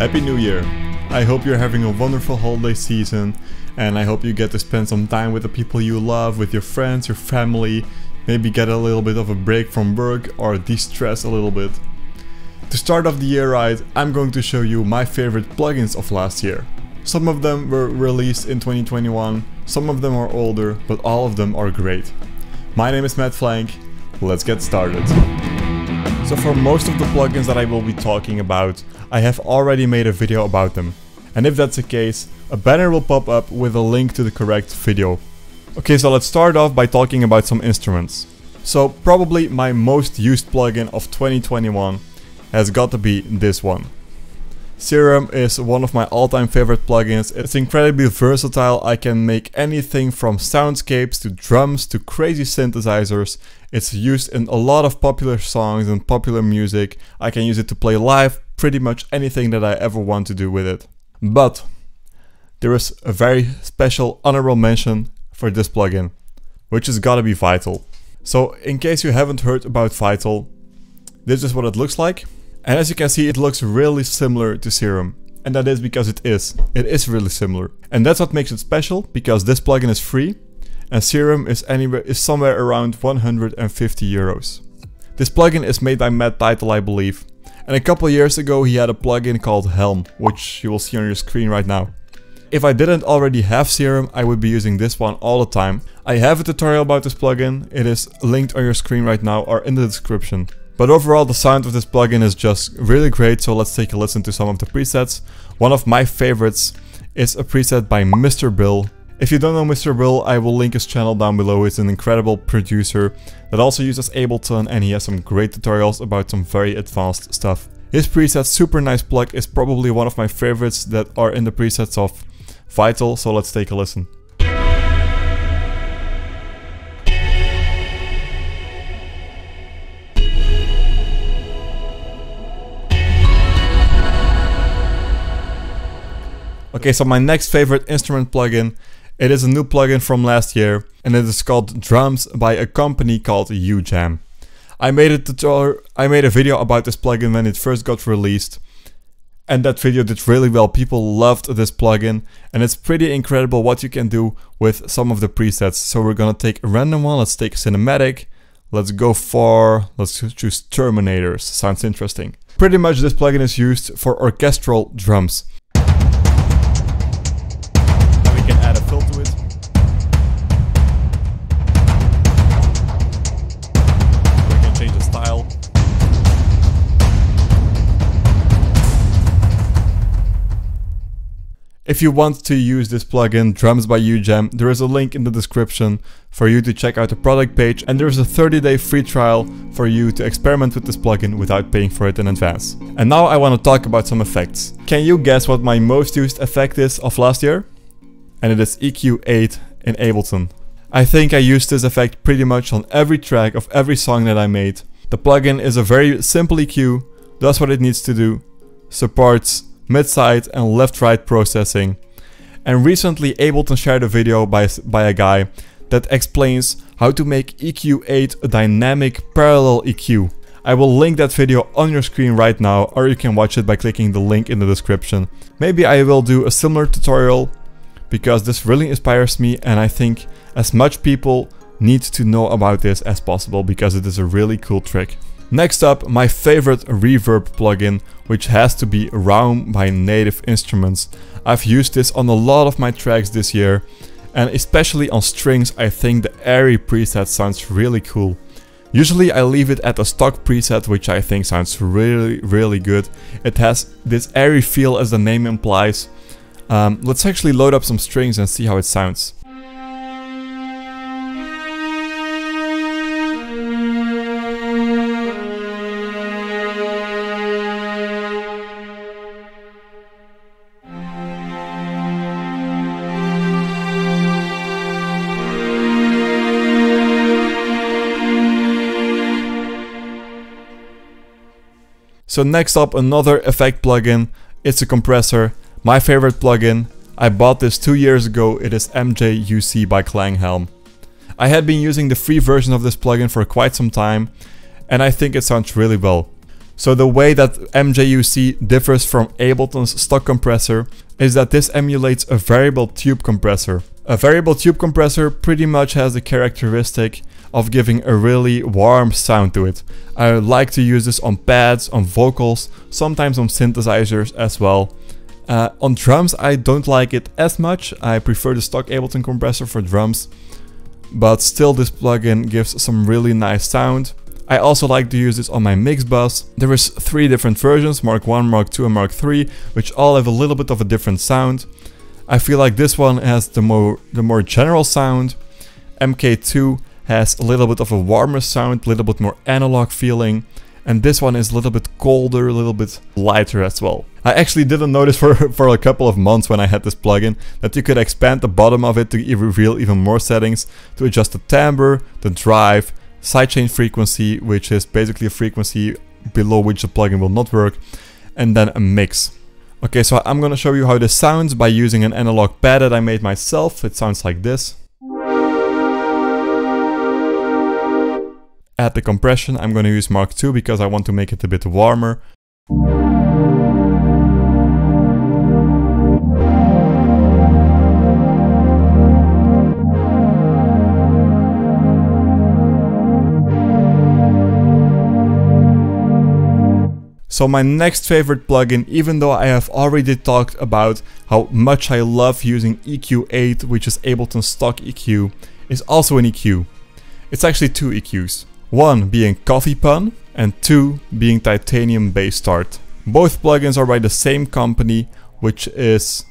Happy New Year! I hope you're having a wonderful holiday season, and I hope you get to spend some time with the people you love, with your friends, your family, maybe get a little bit of a break from work or de-stress a little bit. To start off the year right, I'm going to show you my favorite plugins of last year. Some of them were released in 2021, some of them are older, but all of them are great. My name is Matt Flanc, let's get started. So for most of the plugins that I will be talking about, I have already made a video about them. And if that's the case, a banner will pop up with a link to the correct video. Okay, so let's start off by talking about some instruments. So probably my most used plugin of 2021 has got to be this one. Serum is one of my all-time favorite plugins. It's incredibly versatile. I can make anything from soundscapes to drums to crazy synthesizers. It's used in a lot of popular songs and popular music. I can use it to play live, pretty much anything that I ever want to do with it. But there is a very special honorable mention for this plugin, which has got to be Vital. So in case you haven't heard about Vital, this is what it looks like. And as you can see, it looks really similar to Serum. And that is because it is really similar. And that's what makes it special, because this plugin is free and Serum is somewhere around 150 euros. This plugin is made by Matt Tytel, I believe. And a couple years ago he had a plugin called Helm, which you will see on your screen right now. If I didn't already have Serum, I would be using this one all the time. I have a tutorial about this plugin. It is linked on your screen right now or in the description. But overall, the sound of this plugin is just really great, so let's take a listen to some of the presets. One of my favorites is a preset by Mr. Bill. If you don't know Mr. Bill, I will link his channel down below. He's an incredible producer that also uses Ableton, and he has some great tutorials about some very advanced stuff. His preset Super Nice Plug is probably one of my favorites that are in the presets of Vital, so let's take a listen. Okay, so my next favorite instrument plugin, it is a new plugin from last year, and it is called Drums by a company called UJam. I made a video about this plugin when it first got released, and that video did really well. People loved this plugin, and it's pretty incredible what you can do with some of the presets. So we're gonna take a random one. Let's take cinematic. Let's choose Terminators. Sounds interesting. Pretty much this plugin is used for orchestral drums. If you want to use this plugin, Drums by UJam, there is a link in the description for you to check out the product page, and there is a 30-day free trial for you to experiment with this plugin without paying for it in advance. And now I want to talk about some effects. Can you guess what my most used effect is of last year? And it is EQ8 in Ableton. I think I used this effect pretty much on every track of every song that I made. The plugin is a very simple EQ, does what it needs to do, supports mid-side and left-right processing. And recently Ableton shared a video by a guy that explains how to make EQ8 a dynamic parallel EQ. I will link that video on your screen right now, or you can watch it by clicking the link in the description. Maybe I will do a similar tutorial, because this really inspires me, and I think as much people need to know about this as possible, because it is a really cool trick. Next up, my favorite reverb plugin, which has to be RAUM by Native Instruments. I've used this on a lot of my tracks this year, and especially on strings. I think the airy preset sounds really cool. Usually I leave it at a stock preset, which I think sounds really good. It has this airy feel, as the name implies. Let's actually load up some strings and see how it sounds. So next up, another effect plugin, it's a compressor. My favorite plugin, I bought this 2 years ago, it is MJUC by Klanghelm. I had been using the free version of this plugin for quite some time, and I think it sounds really well. So the way that MJUC differs from Ableton's stock compressor is that this emulates a variable tube compressor. A variable tube compressor pretty much has the characteristic of giving a really warm sound to it. I like to use this on pads, on vocals, sometimes on synthesizers as well. On drums I don't like it as much. I prefer the stock Ableton compressor for drums. But still, this plugin gives some really nice sound. I also like to use this on my mix bus. There is 3 different versions, Mark 1, Mark 2 and Mark 3, which all have a little bit of a different sound. I feel like this one has the more general sound. MK2 has a little bit of a warmer sound, a little bit more analog feeling. And this one is a little bit colder, a little bit lighter as well. I actually didn't notice for a couple of months when I had this plugin that you could expand the bottom of it to reveal even more settings, to adjust the timbre, the drive, sidechain frequency, which is basically a frequency below which the plugin will not work, and then a mix. Okay, so I'm gonna show you how this sounds by using an analog pad that I made myself. It sounds like this. At the compression, I'm going to use Mark II because I want to make it a bit warmer. So my next favorite plugin, even though I have already talked about how much I love using EQ8, which is Ableton's stock EQ, is also an EQ. It's actually 2 EQs. One being CoffeePump and 2 being Titanium Bass Start. Both plugins are by the same company, which is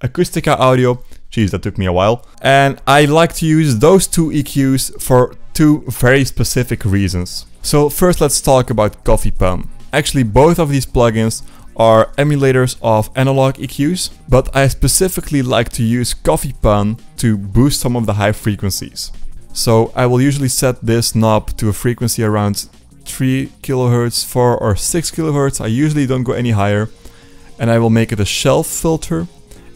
Acustica Audio. Jeez, that took me a while. And I like to use those 2 EQs for 2 very specific reasons. So first let's talk about CoffeePump. Actually, both of these plugins are emulators of analog EQs, but I specifically like to use CoffeePump to boost some of the high frequencies. So I will usually set this knob to a frequency around 3 kHz, 4 or 6 kHz. I usually don't go any higher. And I will make it a shelf filter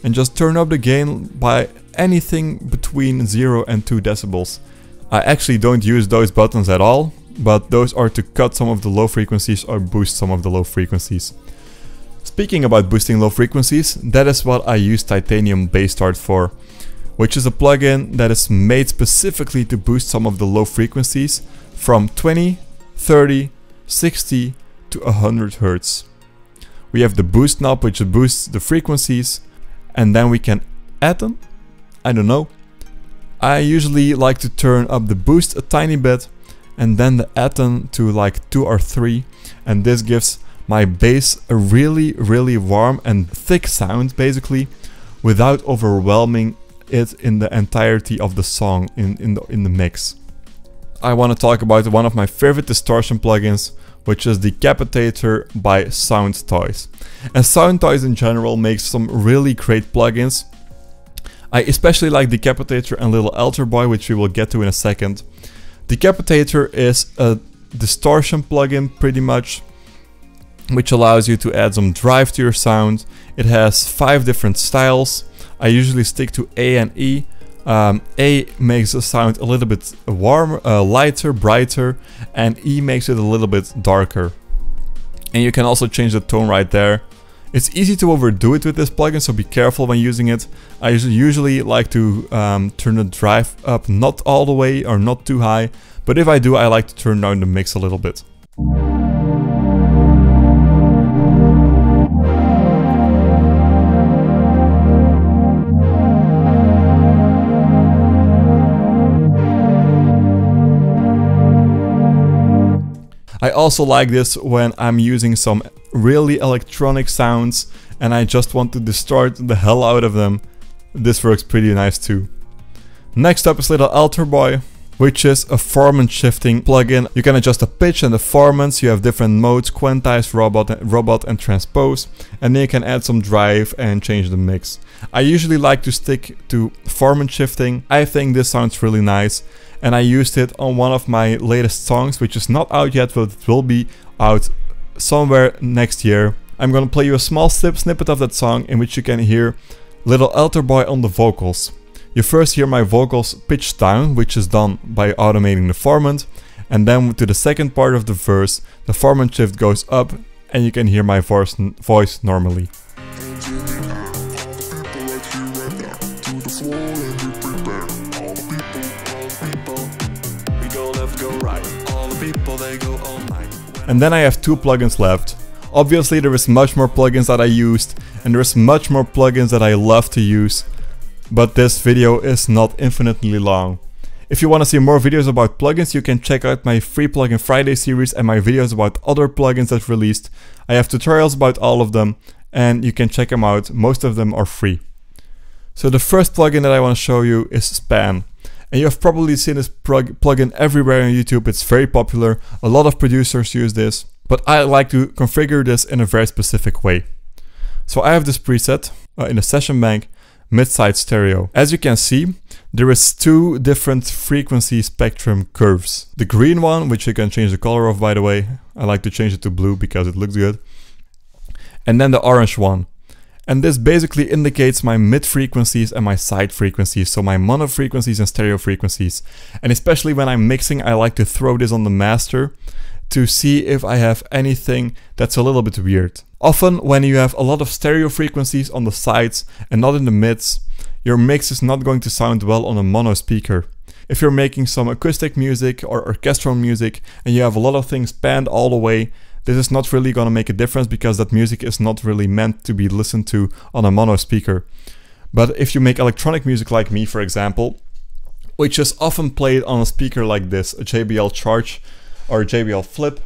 and just turn up the gain by anything between 0 and 2 decibels. I actually don't use those buttons at all, but those are to cut some of the low frequencies or boost some of the low frequencies. Speaking about boosting low frequencies, that is what I use Titanium Bass Start for, which is a plugin that is made specifically to boost some of the low frequencies from 20, 30, 60 to 100 Hz. We have the boost knob, which boosts the frequencies, and then we can add them. I don't know. I usually like to turn up the boost a tiny bit and then the add them to like 2 or 3, and this gives my bass a really warm and thick sound basically without overwhelming it in the entirety of the song in the mix. I want to talk about one of my favorite distortion plugins, which is Decapitator by Soundtoys. And Soundtoys in general makes some really great plugins. I especially like Decapitator and Little Alterboy, which we will get to in a second. Decapitator is a distortion plugin pretty much, which allows you to add some drive to your sound. It has 5 different styles. I usually stick to A and E. A makes the sound a little bit warmer, lighter, brighter, and E makes it a little bit darker. And you can also change the tone right there. It's easy to overdo it with this plugin, so be careful when using it. I usually like to turn the drive up not all the way or not too high, but if I do, I like to turn down the mix a little bit. I also like this when I'm using some really electronic sounds and I just want to distort the hell out of them. This works pretty nice too. Next up is Little Alterboy, which is a formant shifting plugin. You can adjust the pitch and the formants. You have different modes: quantize, robot and transpose. And then you can add some drive and change the mix. I usually like to stick to formant shifting. I think this sounds really nice. And I used it on one of my latest songs, which is not out yet, but it will be out somewhere next year. I'm gonna play you a small snippet of that song in which you can hear Little Alterboy on the vocals. You first hear my vocals pitched down, which is done by automating the formant, and then to the second part of the verse the form and shift goes up and you can hear my voice normally. And then I have two plugins left. Obviously there is much more plugins that I used and there is much more plugins that I love to use, but this video is not infinitely long. If you want to see more videos about plugins, you can check out my free Plugin Friday series and my videos about other plugins that released. I have tutorials about all of them and you can check them out, most of them are free. So the first plugin that I want to show you is Span. And you have probably seen this plugin everywhere on YouTube, it's very popular, a lot of producers use this, but I like to configure this in a very specific way. So I have this preset in a session bank, mid-side stereo. As you can see, there is two different frequency spectrum curves. The green one, which you can change the color of by the way, I like to change it to blue because it looks good. And then the orange one. And this basically indicates my mid frequencies and my side frequencies, so my mono frequencies and stereo frequencies. And especially when I'm mixing, I like to throw this on the master to see if I have anything that's a little bit weird. Often when you have a lot of stereo frequencies on the sides and not in the mids, your mix is not going to sound well on a mono speaker. If you're making some acoustic music or orchestral music and you have a lot of things panned all the way, this is not really gonna make a difference because that music is not really meant to be listened to on a mono speaker. But if you make electronic music like me, for example, which is often played on a speaker like this, a JBL Charge or a JBL Flip,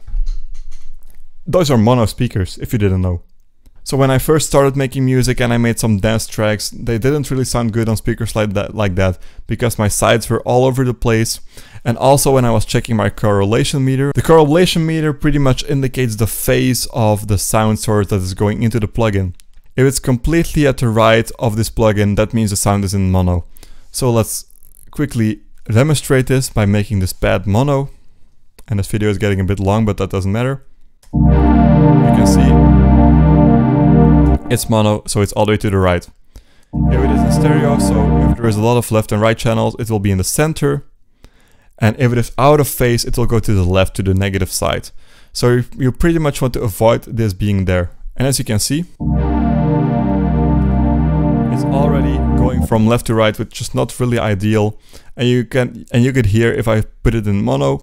those are mono speakers, if you didn't know. So when I first started making music and I made some dance tracks, they didn't really sound good on speakers like that because my sides were all over the place. And also when I was checking my correlation meter, the correlation meter pretty much indicates the phase of the sound source that is going into the plugin. If it's completely at the right of this plugin, that means the sound is in mono. So let's quickly demonstrate this by making this pad mono. And this video is getting a bit long, but that doesn't matter. You can see it's mono, so it's all the way to the right. Here it is in stereo, so if there is a lot of left and right channels, it will be in the center. And if it is out of phase, it will go to the left, to the negative side. So you pretty much want to avoid this being there. And as you can see, it's already going from left to right, which is not really ideal. And you could hear if I put it in mono,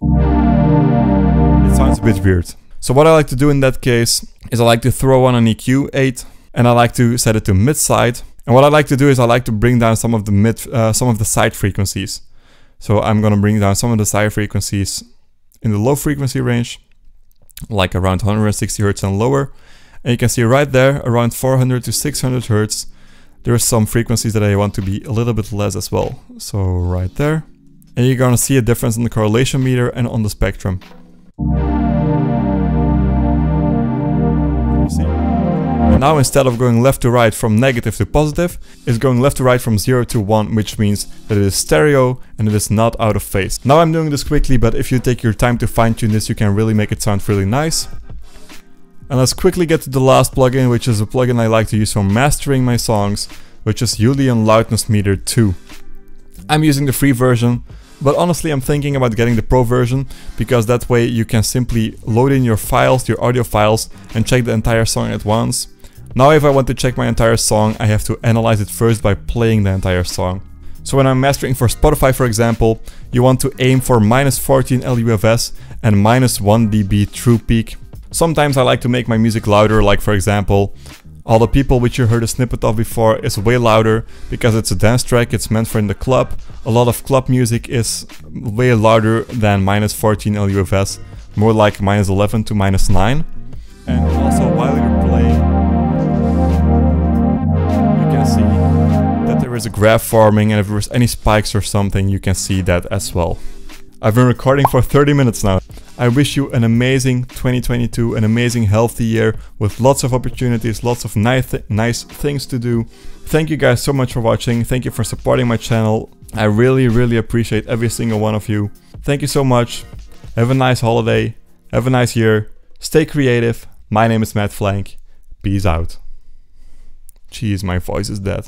it sounds a bit weird. So what I like to do in that case is I like to throw on an EQ8 and I like to set it to mid side. And what I like to do is I like to bring down some of the side frequencies. So I'm gonna bring down some of the side frequencies in the low frequency range, like around 160 Hz and lower. And you can see right there, around 400 to 600 Hz, there are some frequencies that I want to be a little bit less as well. So right there. And you're gonna see a difference in the correlation meter and on the spectrum. You see? And now instead of going left to right from negative to positive, it's going left to right from 0 to 1, which means that it is stereo and it is not out of phase. Now I'm doing this quickly, but if you take your time to fine tune this, you can really make it sound really nice. And let's quickly get to the last plugin, which is a plugin I like to use for mastering my songs, which is Youlean Loudness Meter 2. I'm using the free version, but honestly I'm thinking about getting the pro version, because that way you can simply load in your files, your audio files, and check the entire song at once. Now if I want to check my entire song, I have to analyze it first by playing the entire song. So when I'm mastering for Spotify, for example, you want to aim for -14 LUFS and -1 dB true peak. Sometimes I like to make my music louder, like for example, All the People, which you heard a snippet of before, is way louder because it's a dance track, it's meant for in the club. A lot of club music is way louder than -14 LUFS, more like -11 to -9. And also while you're playing, you can see that there is a graph forming, and if there is any spikes or something, you can see that as well. I've been recording for 30 minutes now. I wish you an amazing 2022, an amazing healthy year with lots of opportunities, lots of nice things to do. Thank you guys so much for watching. Thank you for supporting my channel. I really appreciate every single one of you. Thank you so much. Have a nice holiday. Have a nice year. Stay creative. My name is Matt Flanc. Peace out. Jeez, my voice is dead.